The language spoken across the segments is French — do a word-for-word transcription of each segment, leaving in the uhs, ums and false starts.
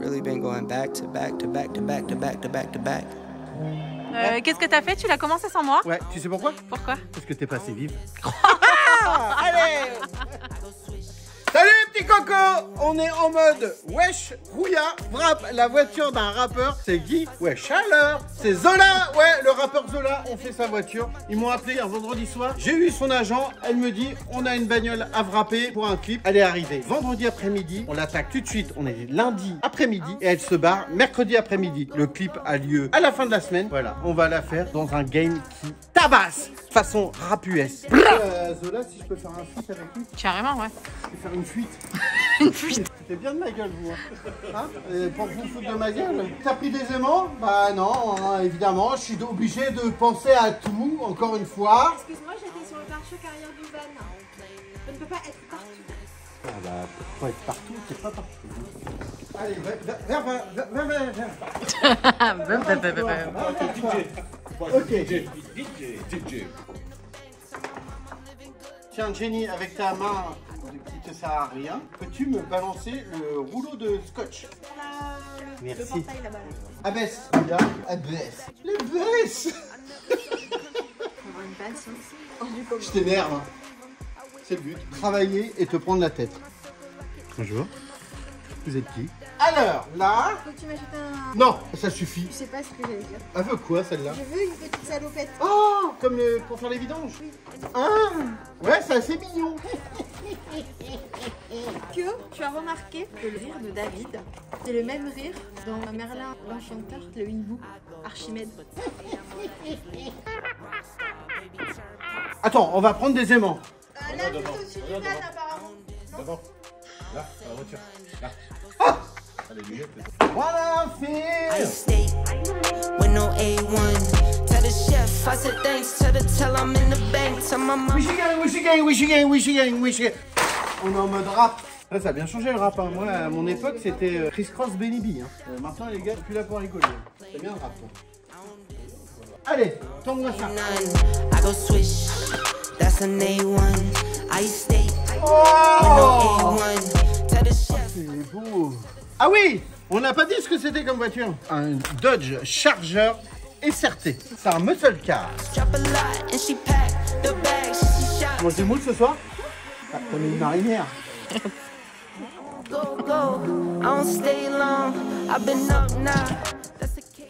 really been going back to back to back to back to back to back to back. Euh, Qu'est-ce que t'as fait? Tu l'as commencé sans moi? Ouais, tu sais pourquoi? Pourquoi? Parce que t'es pas assez vive. Allez! Salut petit coco! On est en mode wesh, rouilla, rap, la voiture d'un rappeur, c'est Guy, ouais, chaleur, c'est Zola, ouais, le rappeur Zola, on fait sa voiture. Ils m'ont appelé un vendredi soir, j'ai eu son agent, elle me dit, on a une bagnole à wrapper pour un clip, elle est arrivée vendredi après-midi, on l'attaque tout de suite, on est lundi après-midi, et elle se barre mercredi après-midi. Le clip a lieu à la fin de la semaine, voilà, on va la faire dans un game qui tabasse, façon rap U S. Euh, Zola, si je peux faire un feat avec lui? Carrément, ouais. Je peux faire une fuite. Une fuite. C'était bien de ma gueule, vous. Hein, hein? Et pour vous foutre de ma gueule. T'as pris des aimants? Bah non, hein, évidemment. Je suis obligé de penser à tout, encore une fois. Excuse-moi, j'étais sur le pare-choc arrière du van. Je ne peux pas être partout. Ah bah, pour être partout, t'es pas partout. Allez, va, va, va, va, va, va. Ok. D J, D J, D J. Tiens, Jenny, avec ta main qui te sert à rien, peux-tu me balancer le rouleau de scotch? Voilà, le, merci. Le portail là-bas. Abaisse, là, abaisse. Les baisses. Je t'énerve. Hein. C'est le but. Travailler et te prendre la tête. Bonjour. Vous êtes qui? Alors, là... Faut que tu m'ajoutes un... Non, ça suffit. Je sais pas ce que j'allais dire. Elle veut quoi, celle-là? Je veux une petite salopette. Oh, comme le... pour faire les vidanges? Oui. Ah, ouais, c'est assez mignon. Que tu as remarqué que le rire de David, c'est le même rire dans Merlin l'Enchanteur, le hibou, Archimède. Attends, on va prendre des aimants. Euh, là, plutôt au-dessus du van, apparemment. D'abord. Là, dans la voiture. Là. Ah! Allez, lui, voilà, I stay with no A one. Tell the chef, I said thanks, tell the tell I'm in the bank. Tell my mom. Wish you gang, wish you gang, wish you gang, wish you gang, wish you gang. On est en mode rap. Là, ça a bien changé le rap. Hein. Moi, à mon époque, c'était Chris Cross, Benny B. Hein. Euh, maintenant, les gars, je suis plus là pour rigoler. C'est bien le rap, toi. Allez, tombe-moi ça. I go swish. That's an A one. I stay. Oh, oh, c'est beau. Ah oui, on n'a pas dit ce que c'était comme voiture. Un Dodge Charger S R T. C'est un muscle car. Tu manges des moules ce soir? Ah, t'as mis une marinière.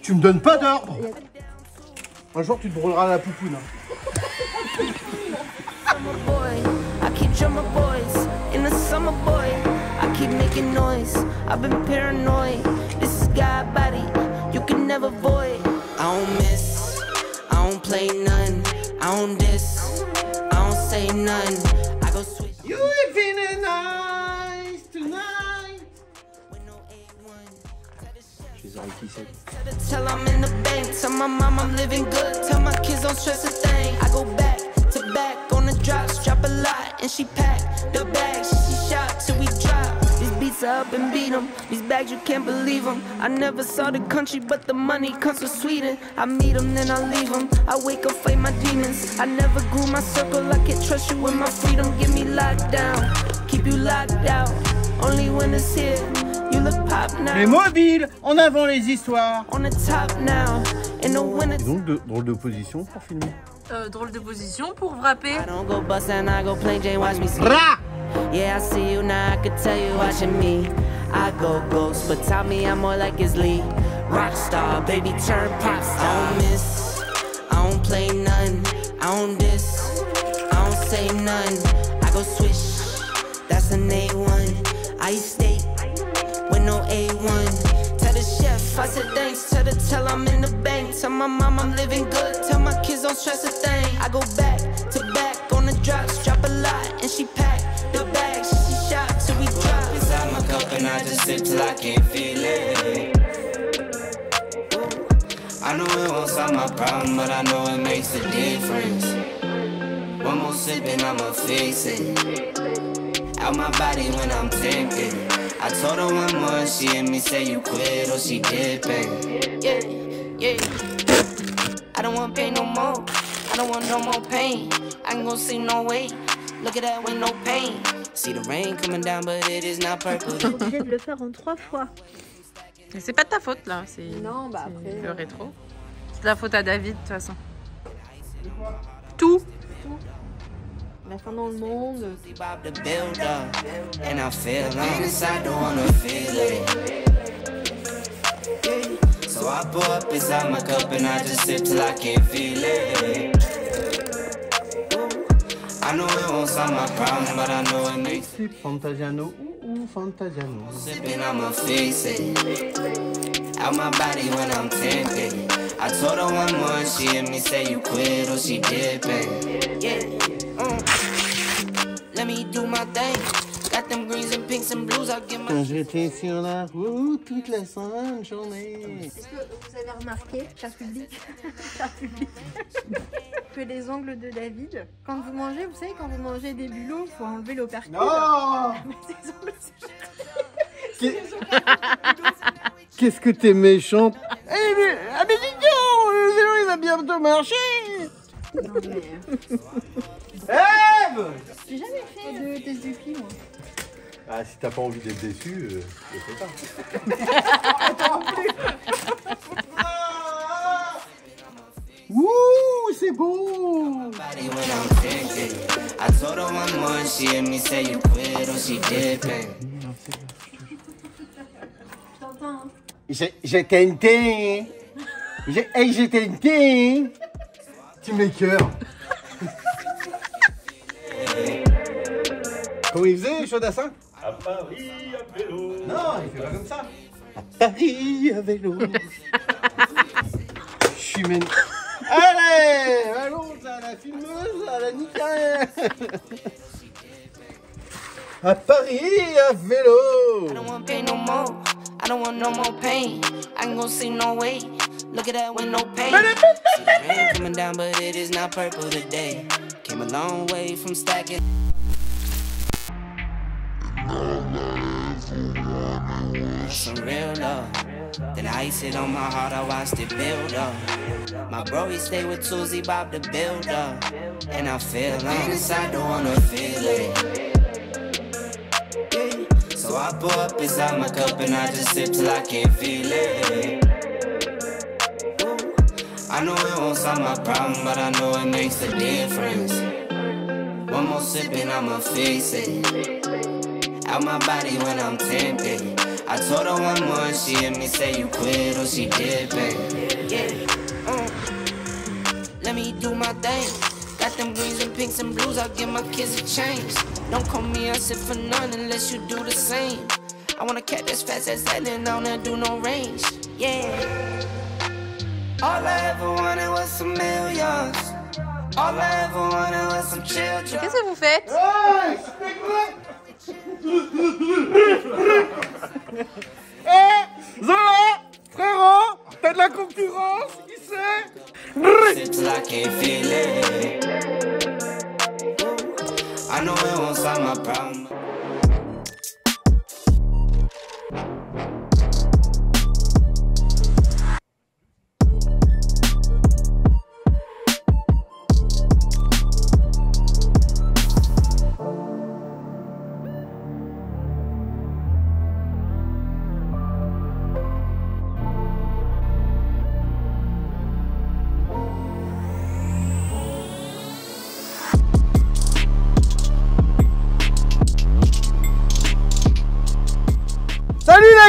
Tu me donnes pas d'ordre. Un jour, tu te brûleras la poupoune. Hein. Je les oreilles glissées. And she packed the bags, she shot till we drop. These beats are up and beat them. These bags, you can't believe them. I never saw the country, but the money comes from Sweden. I meet them, then I leave them. I wake up, fight my demons. I never grew my circle, I can't trust you with my freedom. Give me locked down, keep you locked out. Only when it's here, you look pop now. Les mobiles, en avant les histoires. On the top now, in the winter. Donc, de, drôle de position pour filmer. Euh, drôle de position pour wrapper. I don't want pain no more. I don't want no more pain. I can go see no way. Look at that with no pain. See the rain coming down, but it is not purple. Je vais le faire en trois fois. Mais c'est pas de ta faute là, c'est bah le rétro. Euh... C'est de la faute à David de toute façon. Tout. Tout. La fin dans le monde. So I pour up inside my cup and I just sip till I can't feel it. I know it won't solve my problem, but I know it makes it. Fantasiano, ooh, ooh, Fantasiano. Sipping, I'ma fix it. Out my body when I'm tempted. I told her one more, she hit me, say you quit or she dipping. Yeah, mm. Let me do my thing. Quand j'étais sur la route toute la sainte journée. Est-ce que vous avez remarqué, cher public, cher public que les ongles de David, quand vous mangez, vous savez, quand vous mangez des bulots, il faut enlever l'opercule. Non. Qu'est-ce que t'es méchante. Eh hey, mais, ah mais dis donc, le vélo il va bientôt marcher. Non mais... Ève! J'ai jamais fait de test du prix moi. Ah, si t'as pas envie d'être déçu, euh, je sais pas. Wouh, c'est beau! J'ai tenté! J'ai tenté! Tu m'écœures! Comment il faisait, Chaudassin? À Paris à vélo. Non, il fait pas comme ça. À Paris à vélo. Je suis même... Allez, allons, à la filmeuse, à la nickel. À Paris à vélo. I don't want pain no more. I don't want no more pain. I can go see no way. Look at that with no pain. See the rain coming down, but it is not purple today. Came a long way from stacking. Some real love. Then I ice it on my heart, I watched it build up. My bro, he stay with Susie Bob the builder. And I feel honest, I don't wanna feel it. So I pour up inside my cup and I just sip till I can't feel it. I know it won't solve my problem, but I know it makes a difference. One more sip and I'ma fix it. Out my body when I'm tempted. I told her one more, she hit me, say you quit or she dipping. Yeah, mm. Let me do my thing. Got them greens and pinks and blues, I'll give my kids a change. Don't call me a sip for none unless you do the same. I wanna catch as fast as that and I don't do no range. Yeah. All I ever wanted was some millions. All I ever wanted was some children. Qu'est-ce que vous faites? Hey, hey, Zola, frérot, t'as de la concurrence, qui sait?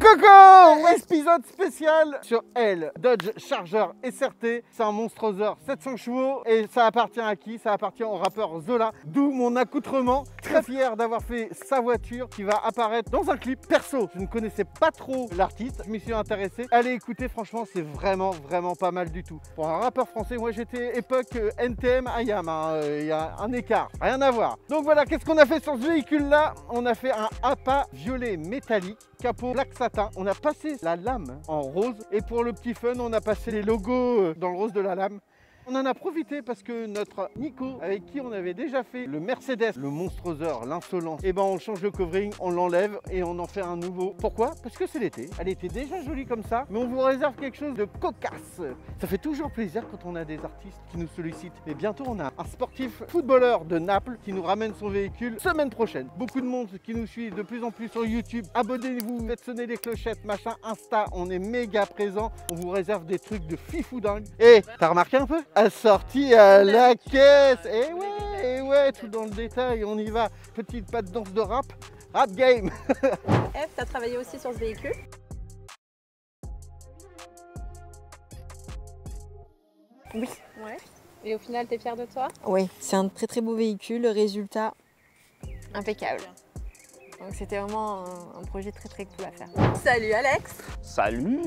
Coco, épisode spécial sur elle, Dodge Charger S R T, c'est un monstreuseur sept cents chevaux et ça appartient à qui? Ça appartient au rappeur Zola, d'où mon accoutrement, très fier d'avoir fait sa voiture qui va apparaître dans un clip perso. Je ne connaissais pas trop l'artiste, je m'y suis intéressé, allez écouter, franchement c'est vraiment vraiment pas mal du tout. Pour un rappeur français, moi j'étais époque N T M, I A M, hein, il y a un écart, rien à voir. Donc voilà, qu'est-ce qu'on a fait sur ce véhicule là? On a fait un appât violet métallique, capot black satin, on a passé la lame en rose et pour le petit fun on a passé les logos dans le rose de la lame On en a profité parce que notre Nico, avec qui on avait déjà fait le Mercedes, le monstreuseur, l'insolence, et ben on change le covering, on l'enlève et on en fait un nouveau. Pourquoi? Parce que c'est l'été. Elle était déjà jolie comme ça, mais on vous réserve quelque chose de cocasse. Ça fait toujours plaisir quand on a des artistes qui nous sollicitent. Et bientôt on a un sportif footballeur de Naples qui nous ramène son véhicule semaine prochaine. Beaucoup de monde qui nous suit de plus en plus sur YouTube. Abonnez-vous, faites sonner les clochettes, machin, Insta, on est méga présent. On vous réserve des trucs de fifou dingue. Et t'as remarqué un peu? Assorti à la caisse. Et ouais, et ouais, tout dans le détail, on y va. Petite patte danse de rap, rap game. F, t'as travaillé aussi sur ce véhicule? Oui. Ouais. Et au final, t'es fière de toi? Oui, c'est un très très beau véhicule, le résultat impeccable. Donc c'était vraiment un projet très très cool à faire. Salut Alex. Salut.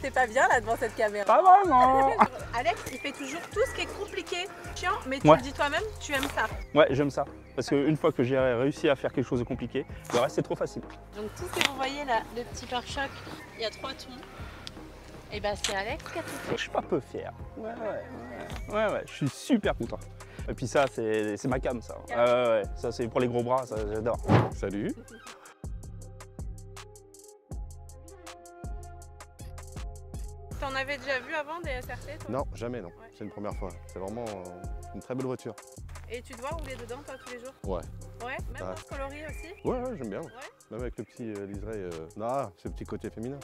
C'est pas bien là devant cette caméra. Pas vraiment. Alex, il fait toujours tout ce qui est compliqué, chiant, mais tu ouais. le dis toi-même, tu aimes ça. Ouais, j'aime ça. Parce qu'une fois que j'ai réussi à faire quelque chose de compliqué, le reste c'est trop facile. Donc tout ce que vous voyez là, le petit pare-choc, il y a trois tons. Et bah c'est Alex qui a tout fait. Je suis pas peu fier. Ouais, ouais, ouais, ouais, ouais, je suis super content. Et puis ça, c'est ma cam ça. Ouais, euh, ouais, ça c'est pour les gros bras, ça j'adore. Salut. T'en avais déjà vu avant des S R T toi? Non, jamais non. Ouais. C'est une première fois. C'est vraiment euh, une très belle voiture. Et tu te vois rouler dedans toi tous les jours? Ouais. Ouais, même ah. dans ce coloris aussi? Ouais, ouais, j'aime bien. Ouais. Même avec le petit euh, liseré. Euh... Ah, ce petit côté féminin.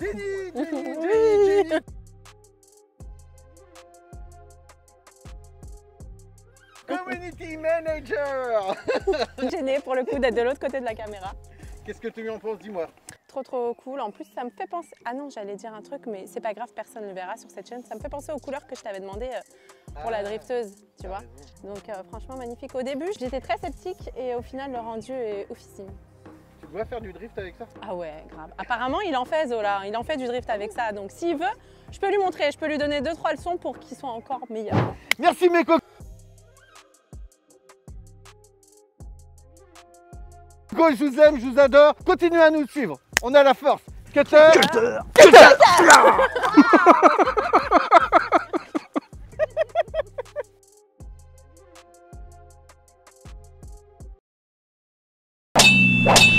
Jenny, Jenny, Jenny, Jenny. Community manager. Gênée pour le coup d'être de l'autre côté de la caméra. Qu'est-ce que tu en penses? Dis-moi. Trop trop cool, en plus ça me fait penser, ah non j'allais dire un truc mais c'est pas grave, personne ne le verra sur cette chaîne, ça me fait penser aux couleurs que je t'avais demandé pour ah, la drifteuse, tu vois, raison. Donc euh, franchement magnifique. Au début j'étais très sceptique et au final le rendu est oufissime. Tu dois faire du drift avec ça? Ah ouais, grave, apparemment il en fait Zola, il en fait du drift avec ça, donc s'il veut, je peux lui montrer, je peux lui donner deux trois leçons pour qu'il soit encore meilleur. Merci mes copains. Go, je vous aime, je vous adore, continuez à nous suivre. On a la force. Cutter. Cutter. Cutter. Cutter.